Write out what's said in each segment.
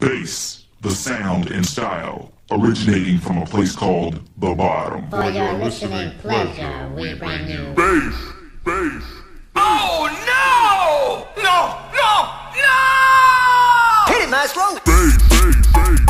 Bass, the sound and style, originating from a place called The Bottom. For your listening pleasure, we bring you... Bass! Bass! Oh, no! No! No! No! Hit it, Maslow! Bass! Bass! Bass!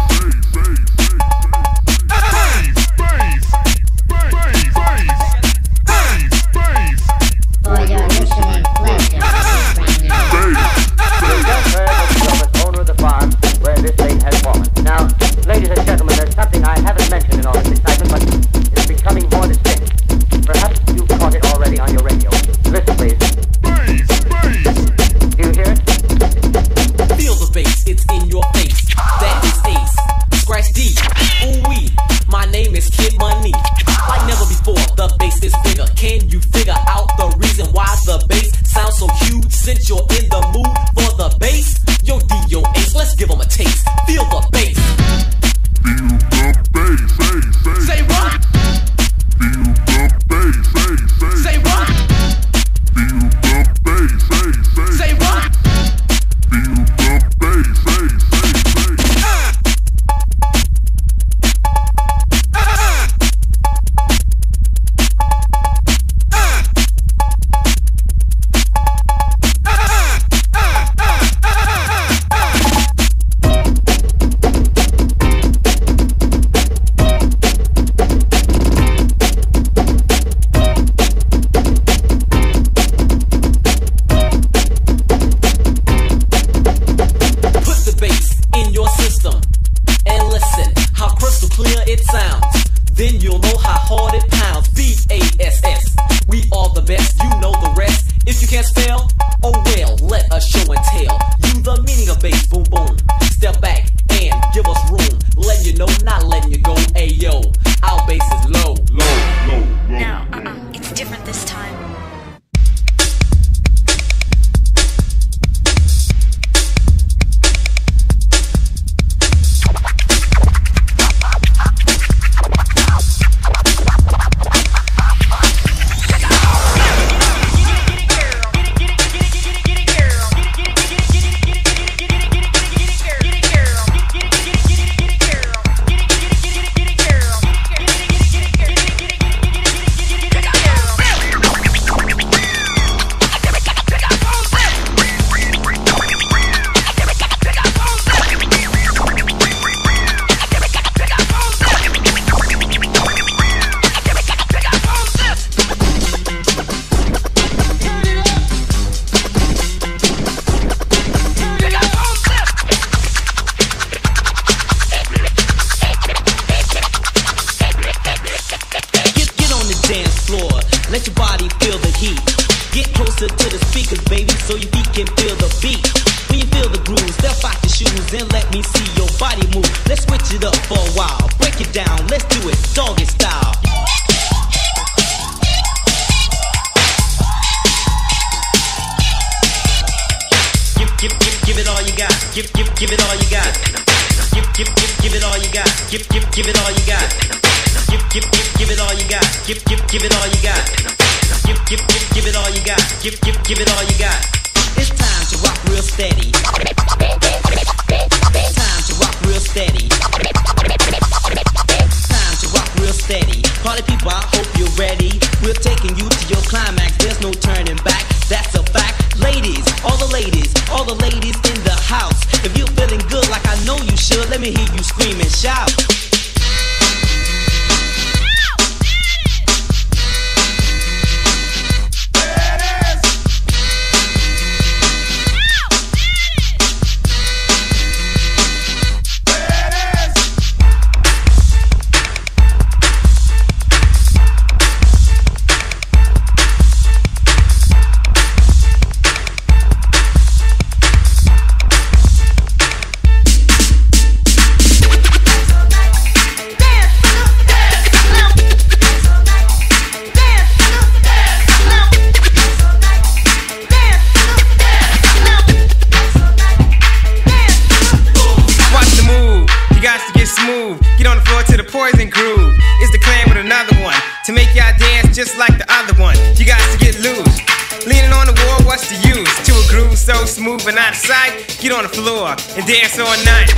Get on the floor and dance all night.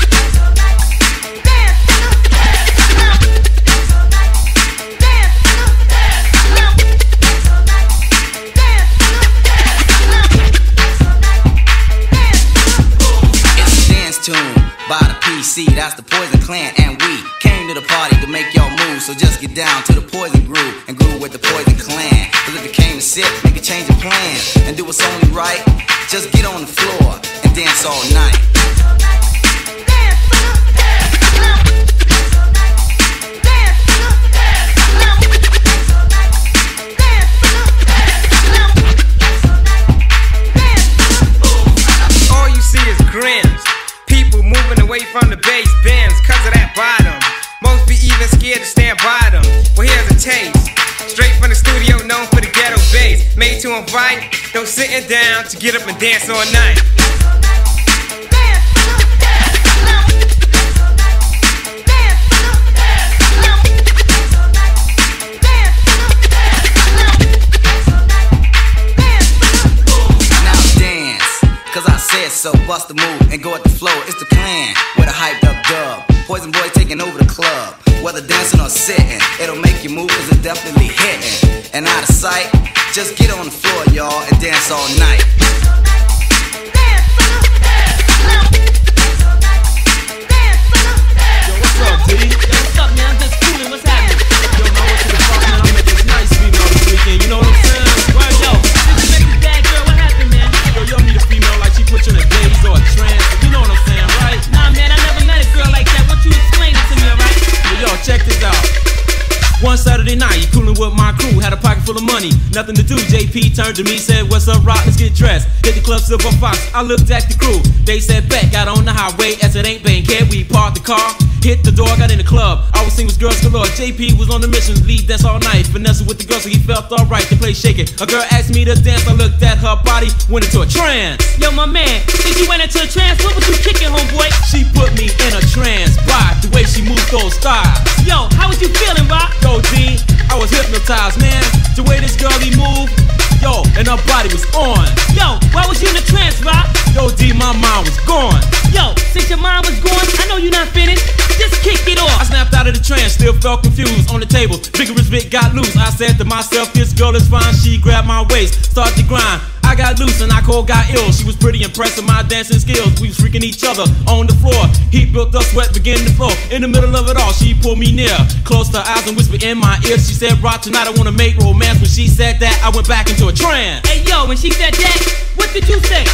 by the PC, that's the Poison Clan, and we came to the party to make y'all move. So just get down to the Poison groove and groove with the Poison Clan. Cause if you came to sit, make a change of plans and do what's only right. Just get on the floor and dance all night. From the bass bends, cause of that bottom. Most be even scared to stand bottom. Well, here's a taste, straight from the studio, known for the ghetto bass. Made to invite, though sitting down to get up and dance all night. So bust the move and go at the flow. It's the Clan with a hyped up dub. Poison boys taking over the club. Whether dancing or sitting, it'll make you move cause it's definitely hitting. And out of sight, just get on the floor, y'all, and dance all night. One Saturday night, cooling with my crew, had a pocket full of money, nothing to do. JP turned to me, said, "What's up, Rock? Let's get dressed." Hit the club, Silver Fox. I looked at the crew, they said, "Back out on the highway, as it ain't been care." We parked the car, hit the door, got in the club. I was singles, girls galore. JP was on the mission, lead dance all night. Vanessa with the girls, so he felt alright. The place shaking. A girl asked me to dance, I looked at her body, went into a trance. Yo, my man, if you went into a trance, what was you kicking, homeboy? She put me in a trance, by the way she moved those thighs. Yo, how was you feeling, Rock? I was hypnotized, man, the way this girlie moved, yo, and her body was on. Yo, why was you in the trance, Rock? Yo, D, my mind was gone. Yo, since your mind was gone, I know you're not finished, just kick it off. I snapped out of the trance, still felt confused. On the table, vigorous bit got loose. I said to myself, this girl is fine. She grabbed my waist, started to grind. I got loose and I cold got ill. She was pretty impressed with my dancing skills. We was freaking each other on the floor. Heat built up, sweat began to flow. In the middle of it all, she pulled me near, closed her eyes and whispered in my ear. She said, "Rock, tonight I wanna make romance." When she said that, I went back into a trance. Hey yo, when she said that, what did you say?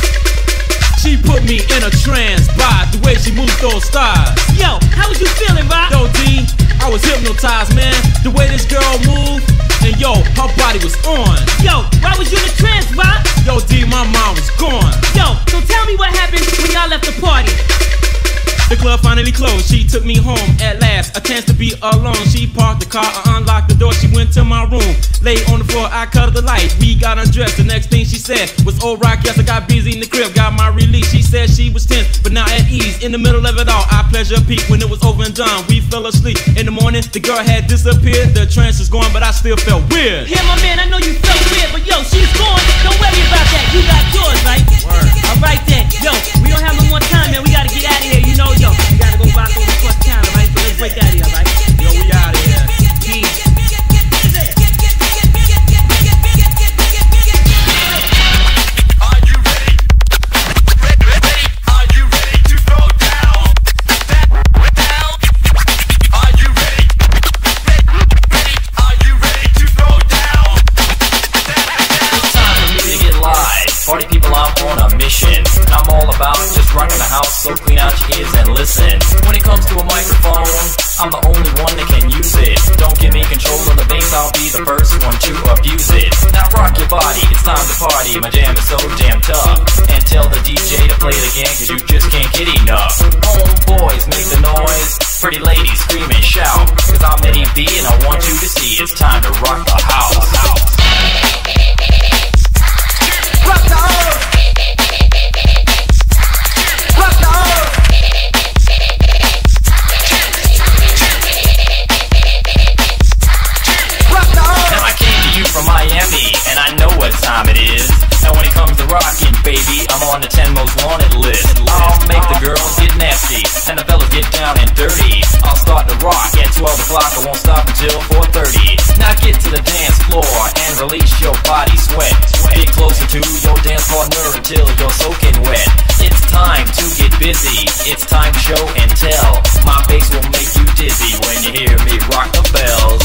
She put me in a trance by the way she moved those stars. Yo, how was you feeling, Rock? Yo, D, I was hypnotized, man, the way this girl moved. And yo, her body was on. Yo, why was you in a trance, Rock? Yo, D, my mind was gone. Yo, so tell me what happened when y'all left the party. The club finally closed, she took me home at last, a chance to be alone. She parked the car, I unlocked the door, she went to my room, lay on the floor, I cut her the light. We got undressed, the next thing she said was, "Oh, Rock, yes, I got busy in the crib, got my release." She said she was tense, but now at ease. In the middle of it all, I pleasure peak. When it was over and done, we fell asleep. In the morning, the girl had disappeared, the trance was gone, but I still felt weird. Yeah, my man, I know you felt weird, but yo, she's gone, don't worry about that, you got yours, right? Word. All right then, yo, we don't have no more time, man, we gotta get out of here, you know. Yo, you gotta go back over the fuck town, alright? So let's break out of here, alright? Yo, we out of here. Peace. Are you ready? Ready? Are you ready to go down? Down? Are you ready? Ready? Are you ready to go down? Down? It's time for me to get live. Party people, I'm on a mission. I'm all about just rocking the house, so clean out your ears and listen. When it comes to a microphone, I'm the only one that can use it. Don't give me control of the bass, I'll be the first one to abuse it. Now rock your body, it's time to party. My jam is so damn tough. And tell the DJ to play it again, cause you just can't get enough. Homeboys, make the noise. Pretty ladies, scream and shout. Cause I'm Eddie B and I want you to see it's time to rock the house. Rock the house! On the 10 most wanted list, I'll make the girls get nasty and the fellas get down and dirty. I'll start to rock at 12 o'clock, I won't stop until 4:30. Now get to the dance floor and release your body sweat. Get closer to your dance partner until you're soaking wet. It's time to get busy. it's time, show and tell. My bass will make you dizzy when you hear me rock the bells.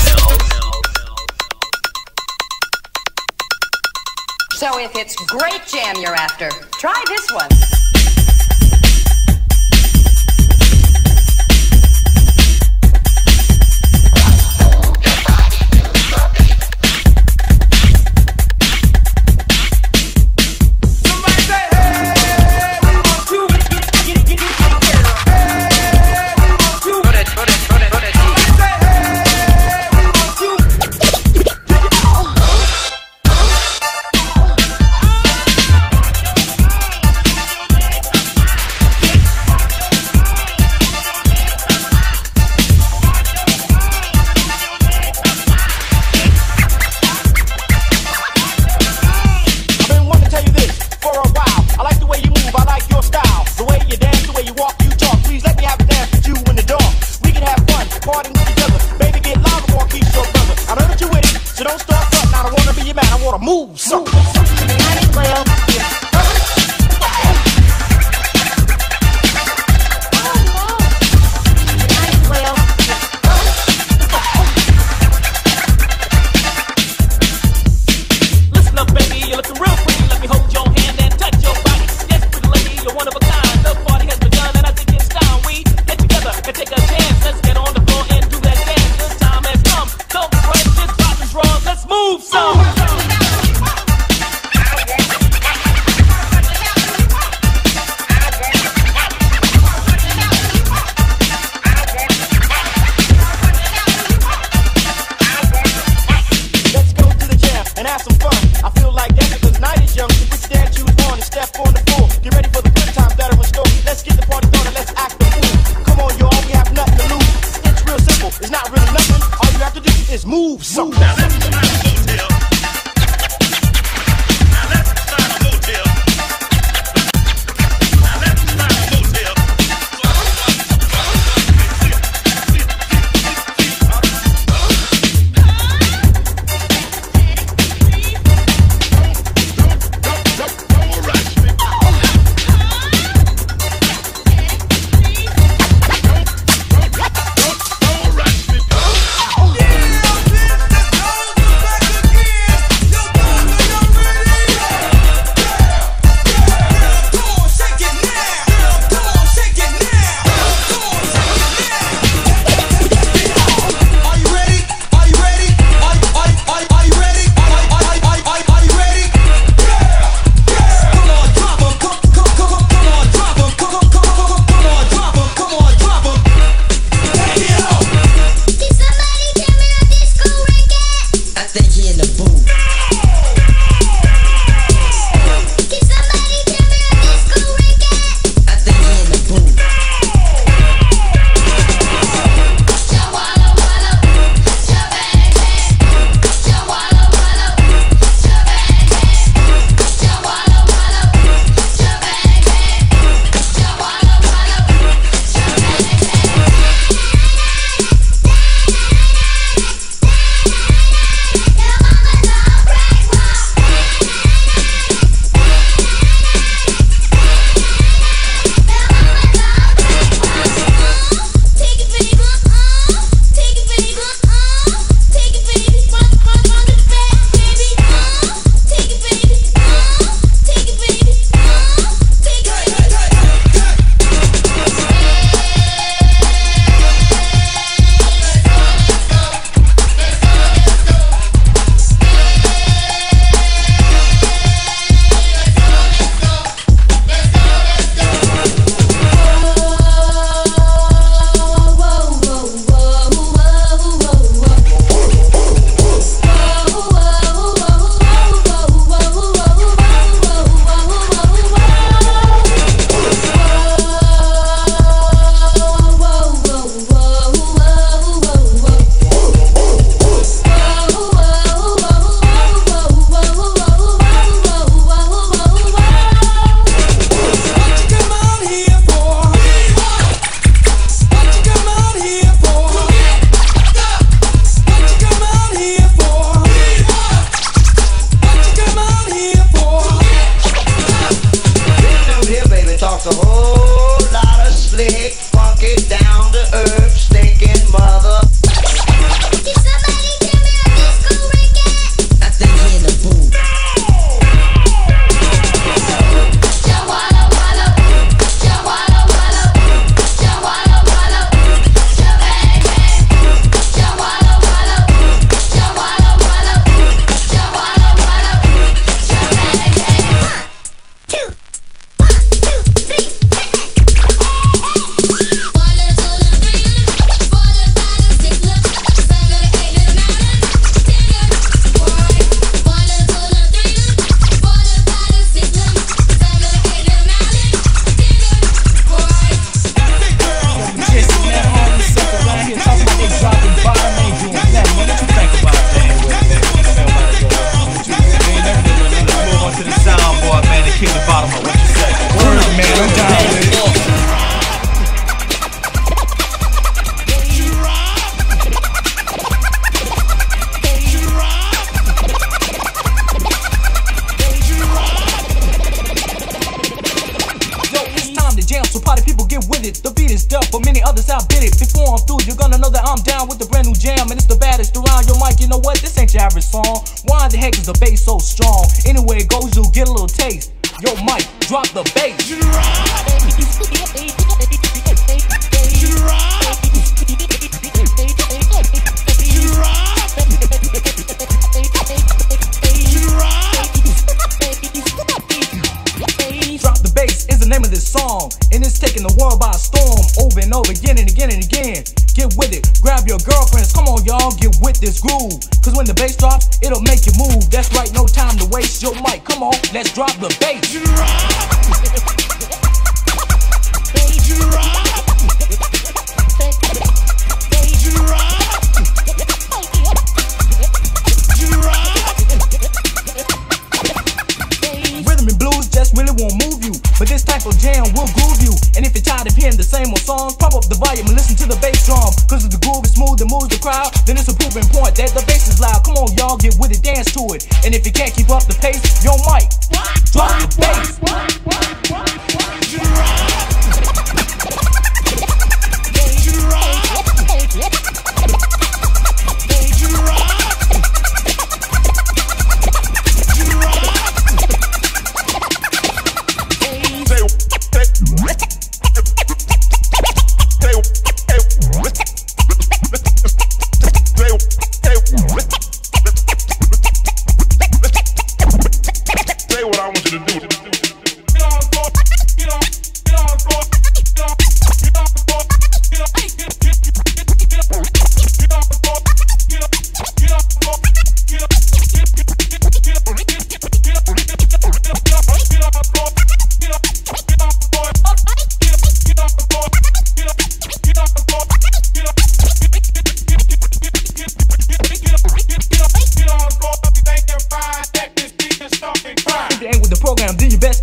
So if it's great jam you're after, try this one. for many others I've been it. Before I'm through, you're gonna know that I'm down with the brand new jam, and it's the baddest around. Yo, Mike, you know what? This ain't your average song. Why the heck is the bass so strong? Anywhere it goes, you'll get a little taste. Yo, Mike, drop the bass. Name of this song, and it's taking the world by storm, over and over again and again and again. Get with it, grab your girlfriends, come on y'all, get with this groove, cause when the bass drops, it'll make you move. That's right, no time to waste. Yo, Mike, come on, let's drop the bass. Really won't move you, but this type of jam will groove you. And if you're tired of hearing the same old songs, pump up the volume and listen to the bass drum. Cause if the groove is smooth and moves the crowd, then it's a proven point that the bass is loud. Come on y'all, get with it, dance to it. And if you can't keep up the pace, yo Mike, drop the bass.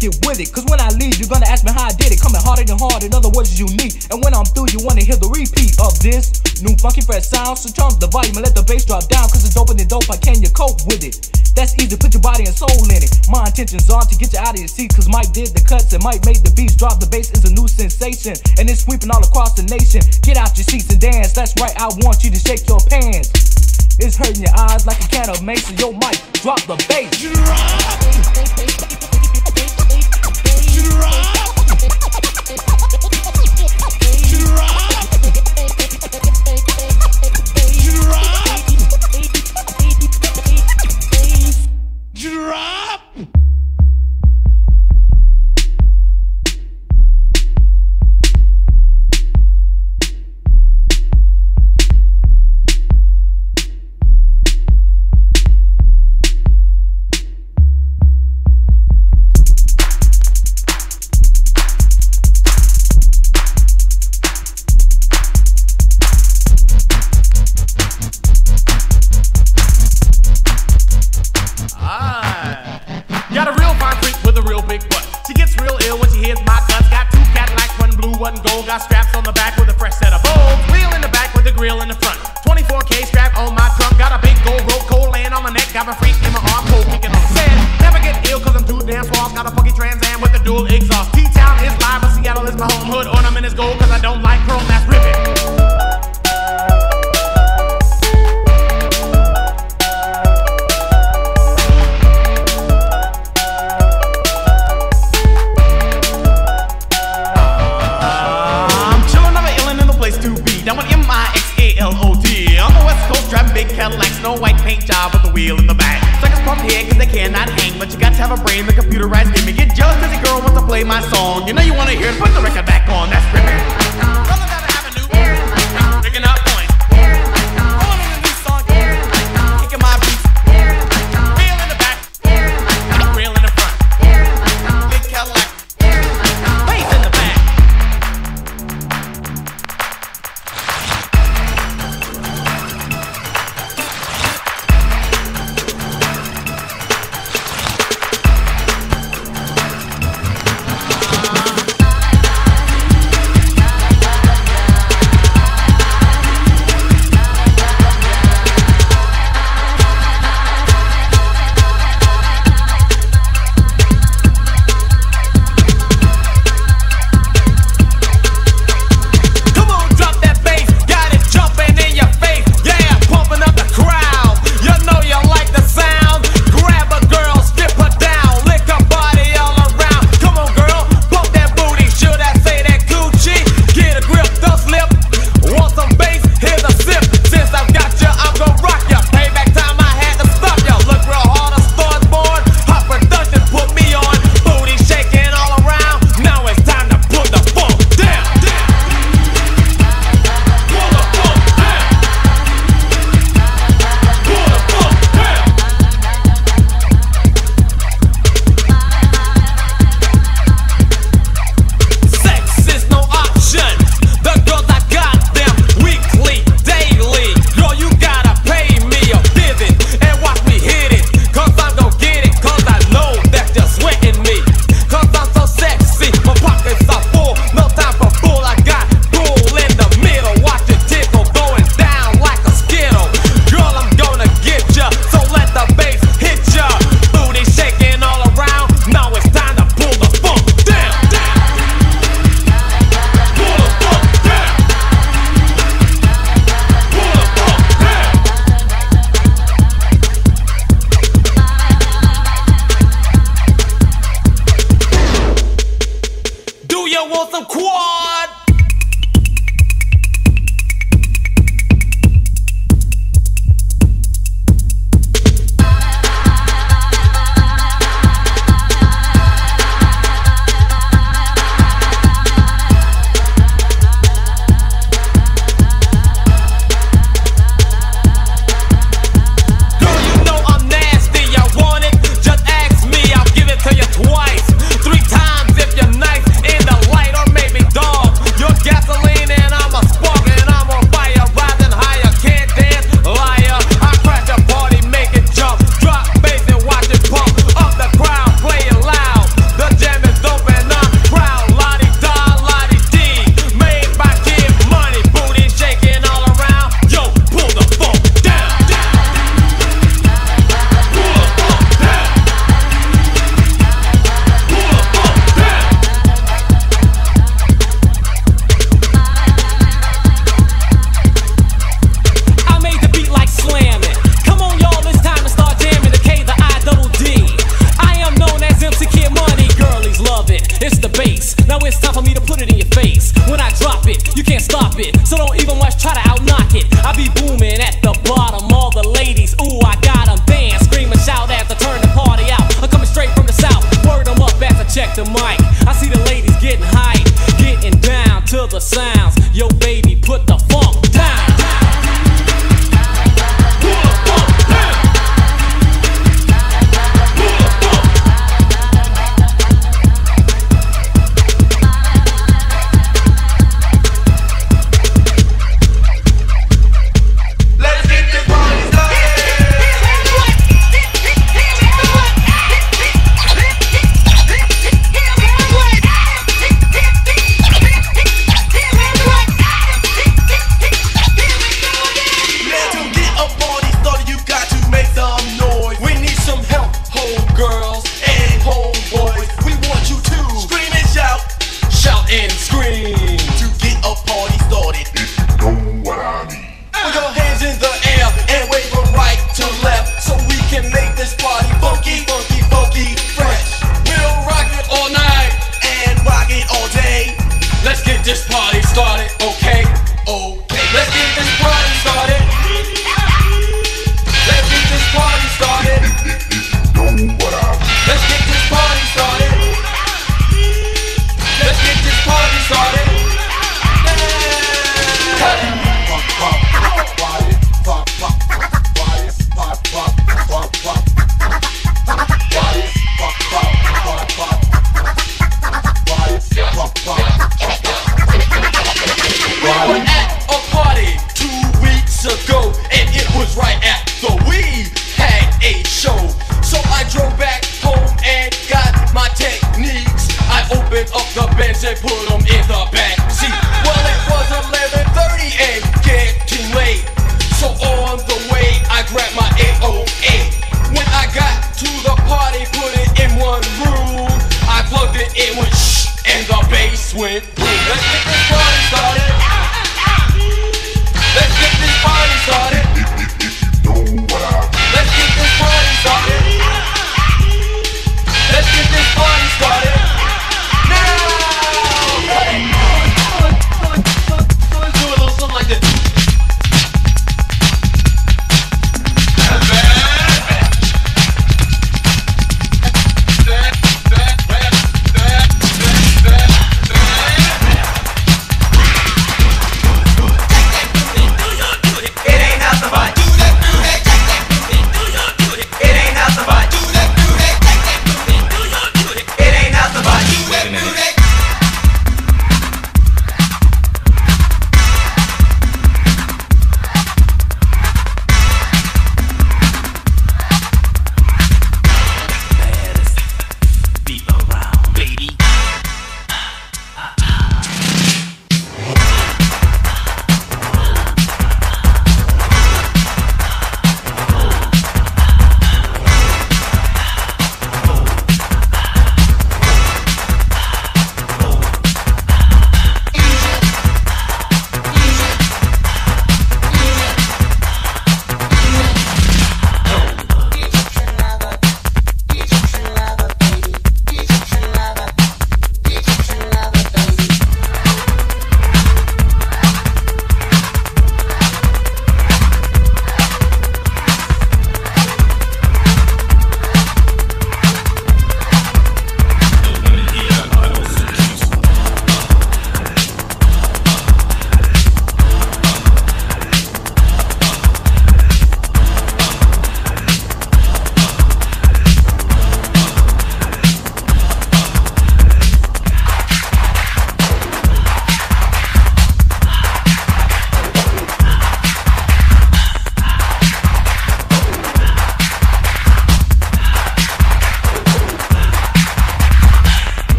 Get with it, cause when I leave, you're gonna ask me how I did it. Coming harder than hard, in other words, it's unique. And when I'm through, you wanna hear the repeat of this new funky fresh sound. So turn up the volume and let the bass drop down, cause it's doper than dope. How can you cope with it? That's easy, put your body and soul in it. My intentions are to get you out of your seat, cause Mike did the cuts and Mike made the beats. Drop the bass is a new sensation, and it's sweeping all across the nation. Get out your seats and dance, that's right, I want you to shake your pants. It's hurting your eyes like a can of mason. Yo Mike, drop the bass. Got straps on the back with a fresh set of bones. Wheel in the back with a grill in the front. 24K strap on my trunk. Got a big gold rope, cold land on my neck. Got my freak in my arm, cold kicking on sand. Never get ill cause I'm too damn small. Got a funky Trans Am with a dual exhaust. T-Town is live, but Seattle is my home. Hood ornament is gold cause I don't like chrome. That's ribbon. Cadillacs, no white paint job with the wheel in the back. Suckers pump head cause they cannot hang, but you got to have a brain, the computerized game. You get jealous cause your girl wants to play my song. You know you wanna hear it, put the record back on. That's ripping. Rolling down the avenue, picking up points, pulling in a new song, kicking my beats. Wheel in the back, wheel in the front, big Cadillac, bass in the back. can't stop it, so don't even much try to out-knock it. I be booming at the bottom, all the ladies, ooh, I got them dance, scream and shout as I turn the party out. I'm coming straight from the south, word them up as I check the mic. I see the ladies getting hype, getting down to the sounds. Yo baby, put the funk down.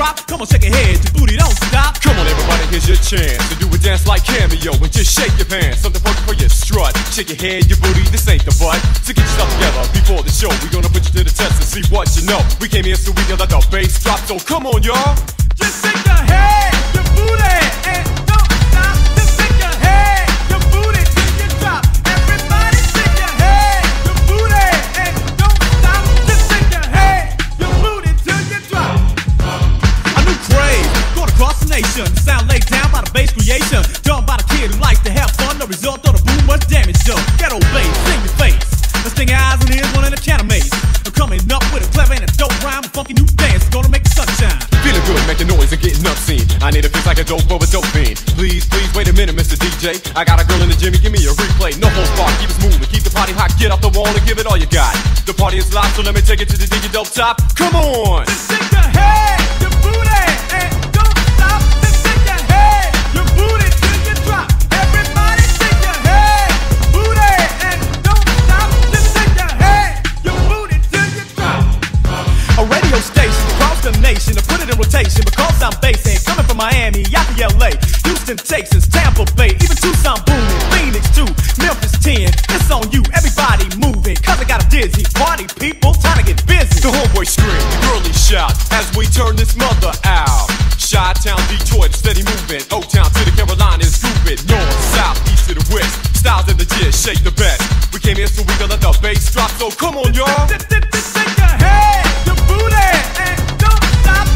drop. Come on, shake your head, your booty don't stop. Come on, everybody, here's your chance to do a dance like Cameo and just shake your pants. Something funky for your strut. Shake your head, your booty, this ain't the butt. So get yourself together before the show. We're gonna put you to the test and see what you know. We came here so we can let the bass drop. So come on, y'all. Just shake your head, your booty, and don't stop. Just shake your head, your booty, till you drop. Everybody shake your head, your booty, and don't stop. Just shake your head, your booty, till you drop. A new craze, going across the nation. The sound laid down by the bass creation. Done by the kid who likes to have fun. The result of the boom much damage done. Ghetto bass, sing your face. Let's sting your eyes and ears, one in a channel maze. I'm coming up with a clever and a dope rhyme. A funky new dance, gonna make the sunshine. Feeling good, making noise and getting obscene. I need a fix like a dope over dope fiend. Please, please, wait a minute, Mr. DJ. I got a girl in the gym, give me a replay. No holds barred, keep it smooth and keep the party hot. Get off the wall and give it all you got. The party is live, so let me take it to the DJ Dope Top. Come on! Just shake your head, your booty, and don't stop. Just shake your head, your booty, till you drop. Everybody shake your head, booty, and don't stop. Just shake your head, your booty, till you drop. A radio station across the nation, in rotation, because I'm bassin', coming from Miami, out to LA, Houston, Texas, Tampa Bay, even Tucson booming, Phoenix 2, Memphis 10, it's on you, everybody moving, cause I got a dizzy, party people, time to get busy. The homeboy scream, the girlie shout, as we turn this mother out. Chi-town, Detroit, steady moving, O-town to the Carolinas, grooving, north, south, east to the west, styles and the jizz, shake the best. We came here so we gonna let the bass drop, so come on y'all. Shake your head, your booty, and don't stop.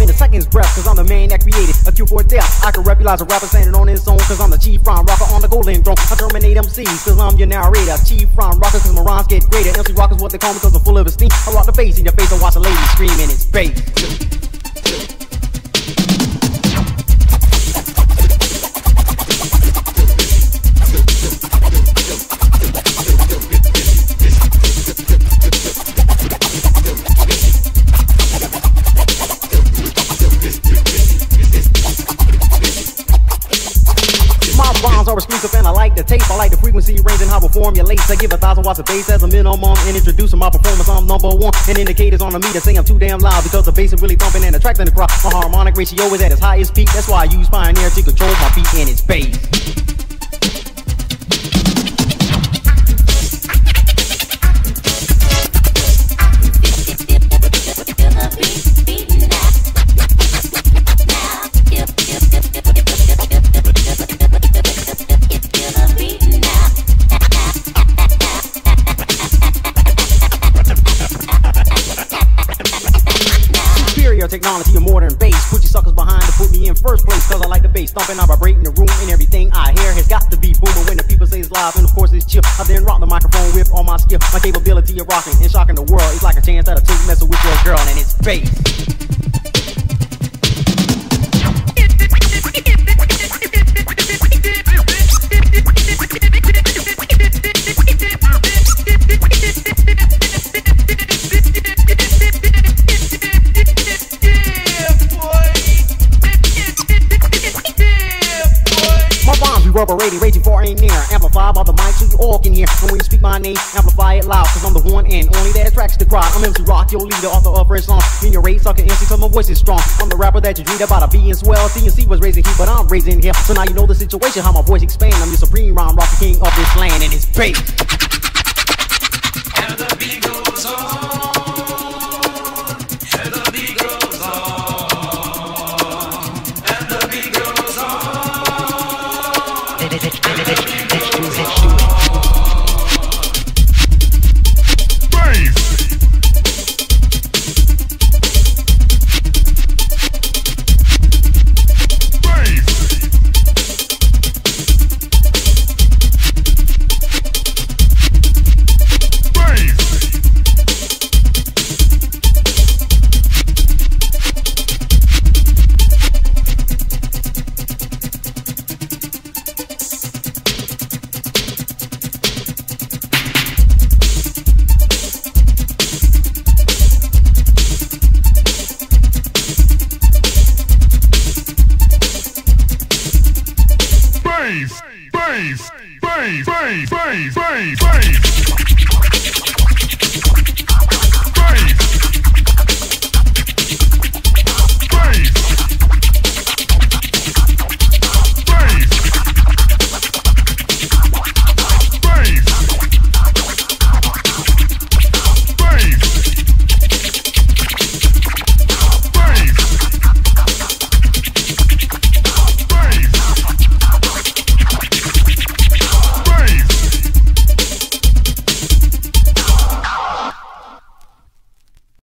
In a second's breath, cause I'm the man that created a cure for death. I can repulize a rapper standing on his own, cause I'm the chief rhyme rocker on the golden throne. I terminate MCs, cause I'm your narrator. Chief rhyme rocker, cause my rhymes get greater. MC rockers what they call me, cause I'm full of esteem. I rock the bass in your face and watch a lady scream in his face. And I like the tape, I like the frequency range and how it formulates. I give 1,000 watts of bass as a minimum, and introducing my performance, I'm #1. And indicators on the meter say I'm too damn loud, because the bass is really thumping and attracting the crowd. My harmonic ratio is at its highest peak, that's why I use Pioneer to control my beat and its bass. Technology of modern bass, put you suckers behind to put me in first place, cause I like the bass thumping, I vibrate in the room, and everything I hear has got to be booming. When the people say it's live, and of course it's chill, I then rock the microphone with all my skill. My capability of rocking and shocking the world is like a chance that I take messing with your girl and it's bass. Reverberating, raging far ain't near. Amplify by the mic so you all can hear. And when you speak my name, amplify it loud, cause I'm the one and only that attracts the crowd. I'm MC Rock, your leader, author of French songs. In your race, sucker MC, cause my voice is strong. I'm the rapper that you dreamed about being swell. C&C was raising heat, but I'm raising hell. So now you know the situation, how my voice expands. I'm your supreme rhyme rocker, king of this land, and it's bass. And the beat goes on. And the beat Babe!